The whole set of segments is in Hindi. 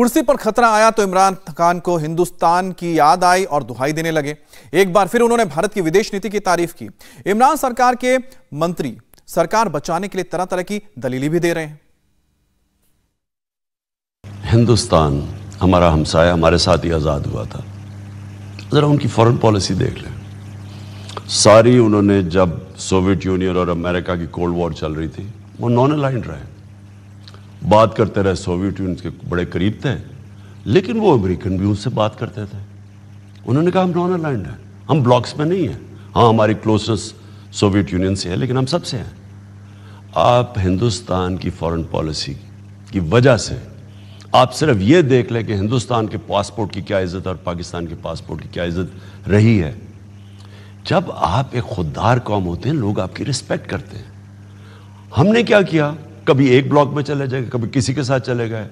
कुर्सी पर खतरा आया तो इमरान खान को हिंदुस्तान की याद आई और दुहाई देने लगे। एक बार फिर उन्होंने भारत की विदेश नीति की तारीफ की। इमरान सरकार के मंत्री सरकार बचाने के लिए तरह तरह की दलीलें भी दे रहे हैं। हिंदुस्तान हमारा हमसाया, हमारे साथ ही आज़ाद हुआ था। ज़रा उनकी फॉरेन पॉलिसी देख लें सारी। उन्होंने जब सोवियत यूनियन और अमेरिका की कोल्ड वॉर चल रही थी वो नॉन अलाइंड रहे, बात करते रहे। सोवियत यूनियन के बड़े करीब थे, लेकिन वो अमेरिकन भी उनसे बात करते थे। उन्होंने कहा हम नॉन अलाइंड हैं, हम ब्लॉक्स में नहीं हैं। हाँ, हमारी क्लोजनेस सोवियत यूनियन से है, लेकिन हम सबसे हैं। आप हिंदुस्तान की फॉरेन पॉलिसी की वजह से आप सिर्फ ये देख लें कि हिंदुस्तान के पासपोर्ट की क्या इज्जत और पाकिस्तान के पासपोर्ट की क्या इज्जत रही है। जब आप एक खुददार कौम होते हैं, लोग आपकी रिस्पेक्ट करते हैं। हमने क्या किया, कभी एक ब्लॉक में चले जाए, कभी किसी के साथ चले गए,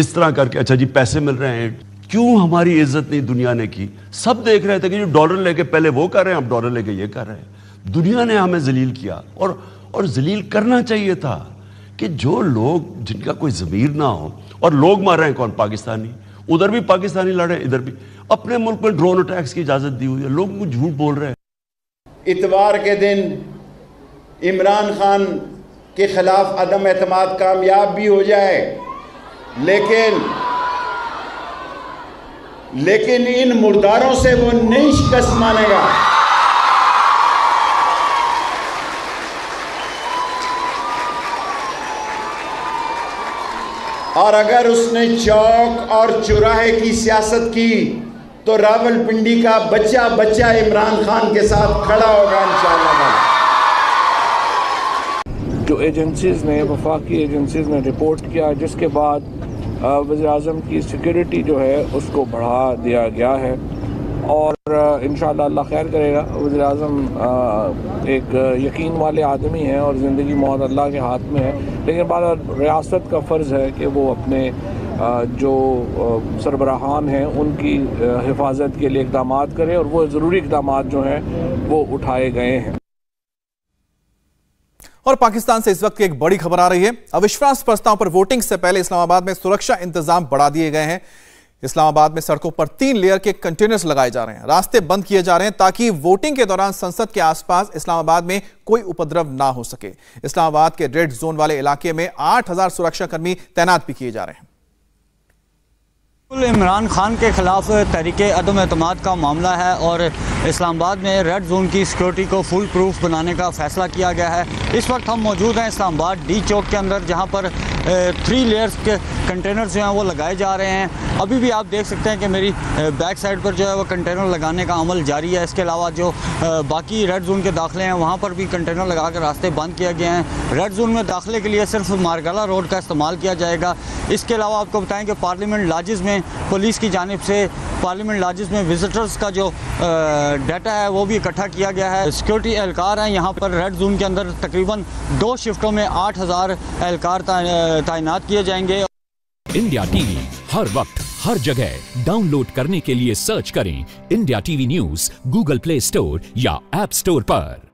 इस तरह करके। अच्छा जी पैसे मिल रहे हैं, क्यों हमारी इज्जत नहीं दुनिया ने की? सब देख रहे थे कि जो डॉलर लेके पहले वो कर रहे हैं, अब डॉलर लेके ये कर रहे हैं। दुनिया ने हमें जलील किया और जलील करना चाहिए था कि जो लोग जिनका कोई ज़मीर ना हो। और लोग मार रहे हैं कौन? पाकिस्तानी। उधर भी पाकिस्तानी लड़े, इधर भी। अपने मुल्क में ड्रोन अटैक्स की इजाज़त दी हुई है, लोग कुछ झूठ बोल रहे हैं। इतवार के दिन इमरान खान के खिलाफ अदम एतमाद कामयाब भी हो जाए, लेकिन इन मुर्दारों से वो नहीं शिकस्त मानेगा। और अगर उसने चौक और चौराहे की सियासत की तो रावलपिंडी का बच्चा बच्चा इमरान खान के साथ खड़ा होगा इंशाअल्लाह। जो एजेंसीज ने, वफाकी एजेंसीज ने रिपोर्ट किया, जिसके बाद वज़ीर-ए-आज़म की सिक्योरिटी जो है उसको बढ़ा दिया गया है। और इंशाअल्लाह अल्लाह खैर करेगा। वज़ीर-ए-आज़म एक यकीन वाले आदमी हैं और ज़िंदगी मौत अल्लाह के हाथ में है, लेकिन बहरहाल रियासत का फ़र्ज़ है कि वो अपने जो सरबराहान हैं उनकी हिफाजत के लिए इकदाम करें, और वो ज़रूरी इकदाम जो हैं वो उठाए गए हैं। और पाकिस्तान से इस वक्त की एक बड़ी खबर आ रही है। अविश्वास प्रस्ताव पर वोटिंग से पहले इस्लामाबाद में सुरक्षा इंतजाम बढ़ा दिए गए हैं। इस्लामाबाद में सड़कों पर 3 लेयर के कंटेनर्स लगाए जा रहे हैं, रास्ते बंद किए जा रहे हैं ताकि वोटिंग के दौरान संसद के आसपास इस्लामाबाद में कोई उपद्रव ना हो सके। इस्लामाबाद के रेड जोन वाले इलाके में 8000 सुरक्षाकर्मी तैनात भी किए जा रहे हैं। इमरान खान के खिलाफ तहरीके अदम एतमाद का मामला है और इस्लामाबाद में रेड जोन की सिक्योरिटी को फुल प्रूफ बनाने का फैसला किया गया है। इस वक्त हम मौजूद हैं इस्लामाबाद डी चौक के अंदर, जहां पर 3 लेयर्स के कंटेनर्स जो हैं वो लगाए जा रहे हैं। अभी भी आप देख सकते हैं कि मेरी बैक साइड पर जो है वो कंटेनर लगाने का अमल जारी है। इसके अलावा जो बाकी रेड जोन के दाखिले हैं वहाँ पर भी कंटेनर लगा कर रास्ते बंद किए गए हैं। रेड जोन में दाखिले के लिए सिर्फ मारगला रोड का इस्तेमाल किया जाएगा। इसके अलावा आपको बताएँ कि पार्लियामेंट लॉजेज़ में पुलिस की जानिब से पार्लियामेंट लॉजेज़ में विजिटर्स का जो डाटा है वो भी इकट्ठा किया गया है। सिक्योरिटी एहलकार हैं यहाँ पर। रेड जोन के अंदर तकरीबन 2 शिफ्टों में 8000 एहलकार तैनात किए जाएंगे। इंडिया टीवी हर वक्त हर जगह डाउनलोड करने के लिए सर्च करें India TV news Google Play Store या ऐप स्टोर पर।